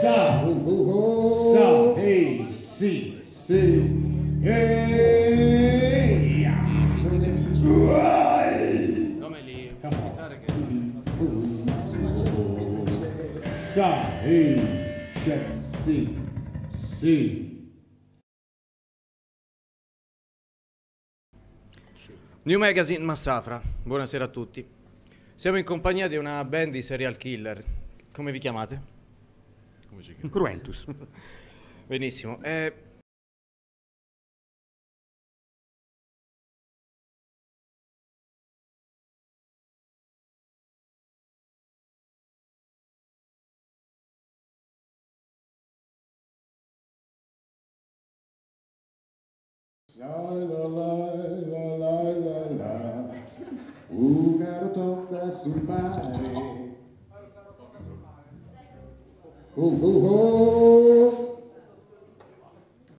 sa, sa, e si, si, e come li pensare che sa, e si, si. New Magazine Massafra, buonasera a tutti. Siamo in compagnia di una band di serial killer. Come vi chiamate? Come ci chiamate? Cruentus. Benissimo. Una rotonda sul mare.